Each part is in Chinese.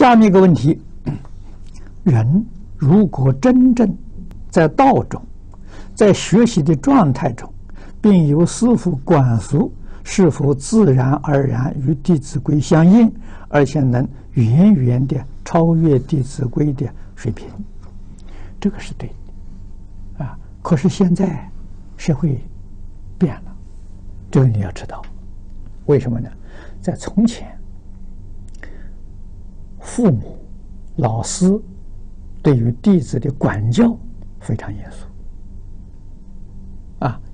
下面一个问题：人如果真正在道中，在学习的状态中，并由师父管束，是否自然而然与《弟子规》相应，而且能远远的超越《弟子规》的水平？这个是对的啊。可是现在社会变了，这个你要知道，为什么呢？在从前， 父母、老师对于弟子的管教非常严肃，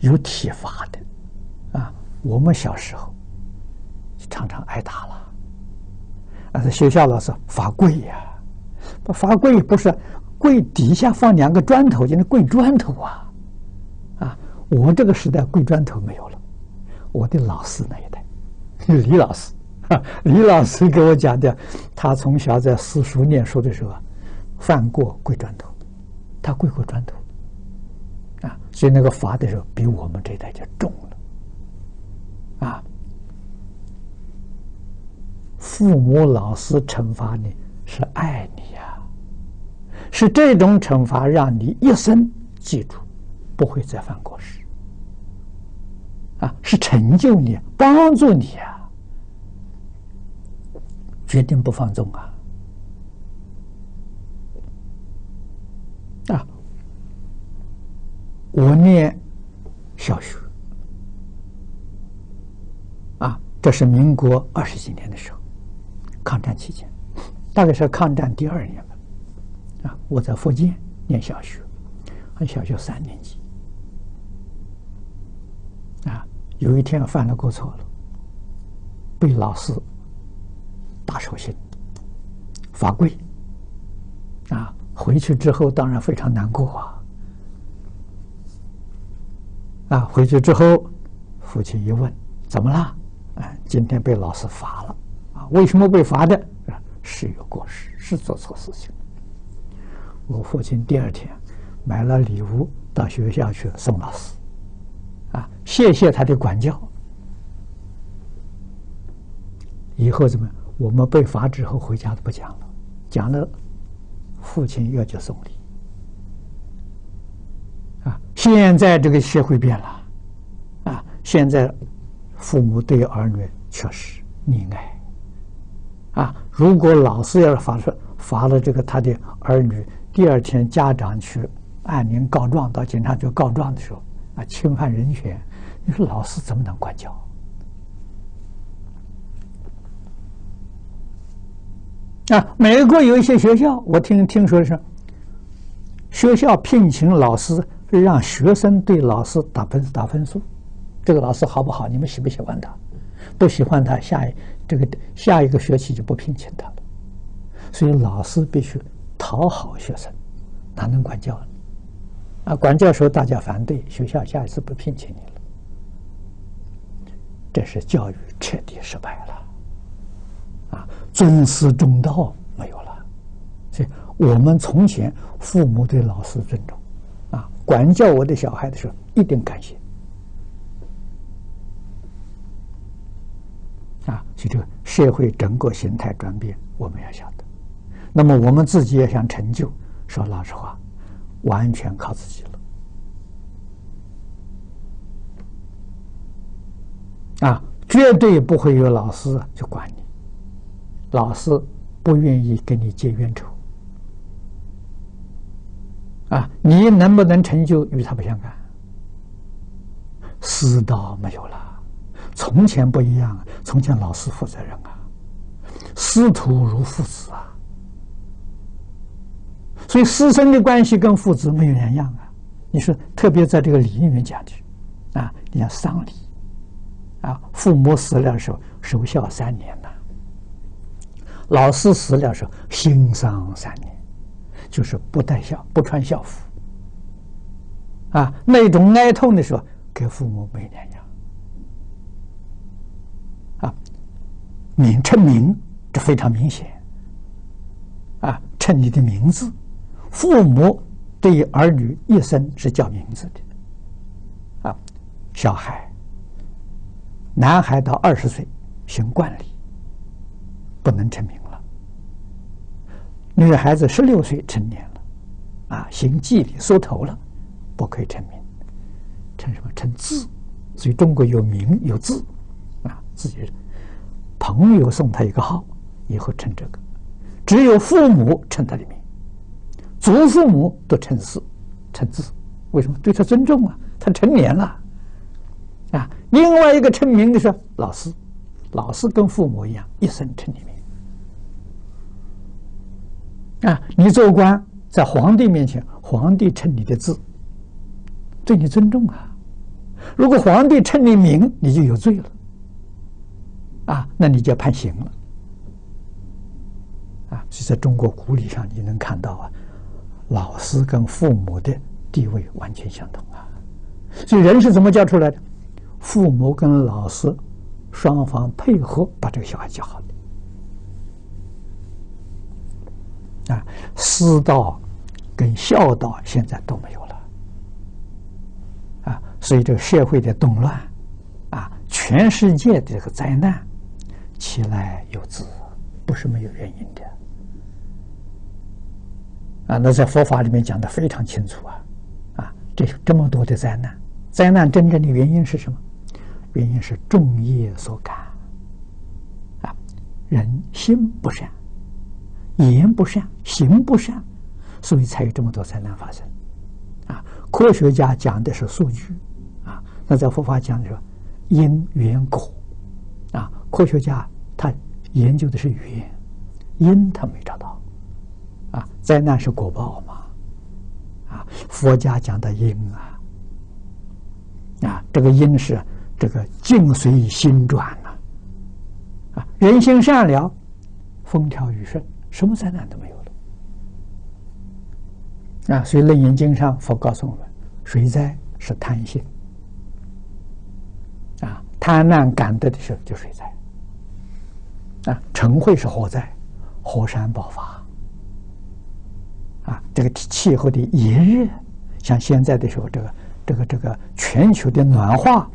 有体罚的，我们小时候常常挨打了，在学校老师罚跪呀，罚跪不是跪底下放两个砖头，就是跪砖头啊，我这个时代跪砖头没有了，我的老师那一代，李老师。 李老师给我讲的，他从小在私塾念书的时候犯过跪砖头，他跪过砖头，所以那个罚的时候比我们这一代就重了，父母老师惩罚你是爱你呀，是这种惩罚让你一生记住，不会再犯过失，是成就你，帮助你呀。 决定不放纵啊！我念小学，这是民国20几年的时候，抗战期间，大概是抗战第2年吧，我在福建念小学，小学3年级，有一天犯了过错了，被老师 打手心，罚跪，回去之后当然非常难过回去之后，父亲一问，怎么了？今天被老师罚了，为什么被罚的？是有过失，是做错事情。我父亲第2天买了礼物到学校去送老师，谢谢他的管教。以后怎么样？ 我们被罚之后回家都不讲了，讲了，父亲要去送礼。现在这个社会变了，现在父母对儿女确实溺爱，如果老师要是罚了这个他的儿女，第2天家长去按铃告状到警察局告状的时候，侵犯人权，你说老师怎么能管教？ 美国有一些学校，我听说的是，学校聘请老师，让学生对老师打分数，这个老师好不好？你们喜不喜欢他？不喜欢他，下一个学期就不聘请他了。所以老师必须讨好学生，哪能管教呢？管教时候大家反对，学校下一次不聘请你了。这是教育彻底失败了。 尊师重道没有了，所以我们从前父母对老师尊重，管教我的小孩的时候一定感谢，所以这个社会整个形态转变，我们要晓得。那么我们自己也想成就，说老实话，完全靠自己了，绝对不会有老师去管你。 老师不愿意给你结冤仇，你能不能成就与他不相干。师道没有了，从前不一样，从前老师负责任师徒如父子所以师生的关系跟父子没有两样你说，特别在这个礼里面讲的，你看丧礼，父母死了的时候守孝3年呐。 老师死了时候，新丧3年，就是不带孝，不穿孝服，那种哀痛的时候，跟父母没两样，称名，这非常明显，称你的名字，父母对儿女一生是叫名字的，小孩，男孩到20岁，行冠礼。 不能成名了，女孩子16岁成年了，行祭礼缩头了，不可以称名，称什么？称字。所以中国有名有字，自己朋友送他一个号，以后称这个。只有父母称他的名，祖父母都称氏，称字。为什么？对他尊重啊，他成年了。另外一个称名的是老师，老师跟父母一样，一生称你名。你做官，在皇帝面前，皇帝称你的字，对你尊重啊。如果皇帝称你名，你就有罪了，那你就要判刑了，所以在中国古礼上，你能看到老师跟父母的地位完全相同啊。所以人是怎么教出来的？父母跟老师双方配合，把这个小孩教好的。师道跟孝道现在都没有了。所以这个社会的动乱，全世界的这个灾难，其来有自，不是没有原因的。那在佛法里面讲得非常清楚这么多的灾难，灾难真正的原因是什么？原因是众业所感，人心不善，言不善，行不善，所以才有这么多灾难发生。科学家讲的是数据，那在佛法讲的是因缘果，科学家他研究的是缘，因他没找到，灾难是果报嘛。佛家讲的因这个因是这个境随心转人心善良，风调雨顺，什么灾难都没有了所以《楞严经》上佛告诉我们，水灾是贪心贪婪感得的时候就水灾尘秽是火灾，火山爆发这个气候的炎热，像现在的时候，这个全球的暖化，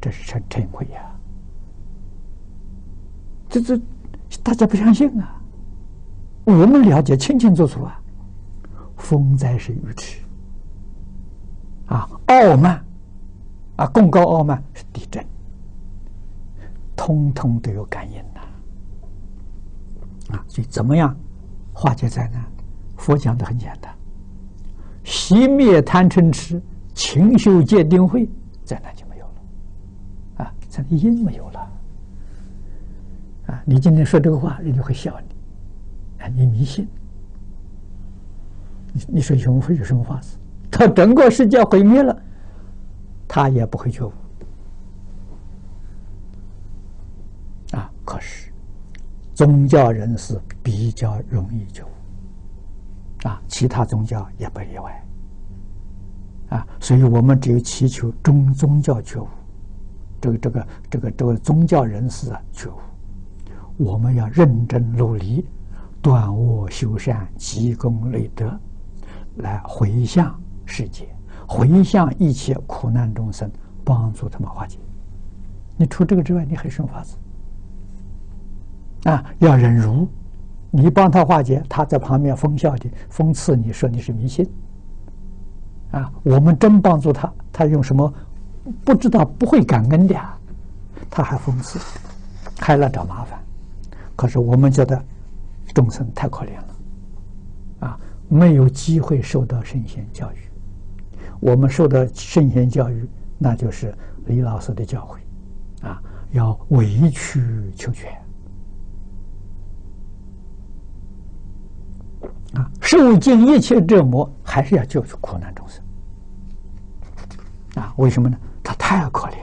这是尘秽呀。这大家不相信啊，我们了解清清楚楚啊。风灾是愚痴，傲慢，贡高傲慢是地震，通通都有感应的所以怎么样化解灾难？佛讲的很简单，熄灭贪嗔痴，勤修戒定慧，灾难就没有了灾难因没有了你今天说这个话，人家会笑你你迷信，你说有什么法子？他整个世界毁灭了，他也不会觉悟可是宗教人士比较容易觉悟其他宗教也不例外所以我们只有祈求宗教觉悟，这个宗教人士觉悟，我们要认真努力，断恶修善，积功累德，来回向世界，回向一切苦难众生，帮助他们化解。你除这个之外，你还剩法子要忍辱。你帮他化解，他在旁边讽刺你，说你是迷信我们真帮助他，他用什么不知道，不会感恩的他还讽刺，还来找麻烦。可是我们觉得众生太可怜了没有机会受到圣贤教育。我们受到圣贤教育，那就是李老师的教诲要委曲求全受尽一切折磨，还是要救出苦难众生为什么呢？他太可怜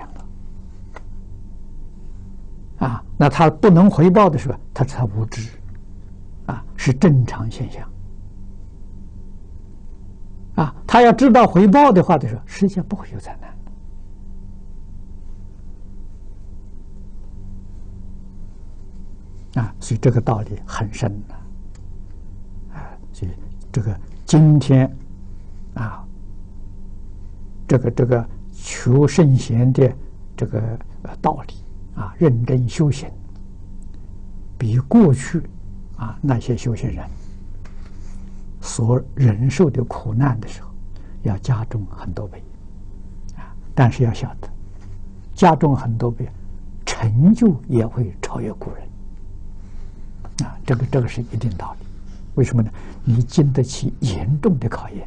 了那他不能回报的时候，他才无知是正常现象他要知道回报的话的时候，世界不会有灾难所以这个道理很深所以这个今天这个求圣贤的这个道理认真修行，比过去那些修行人所忍受的苦难的时候，要加重很多倍啊！但是要晓得，加重很多倍，成就也会超越古人啊！这个是一定道理。为什么呢？你经得起严重的考验。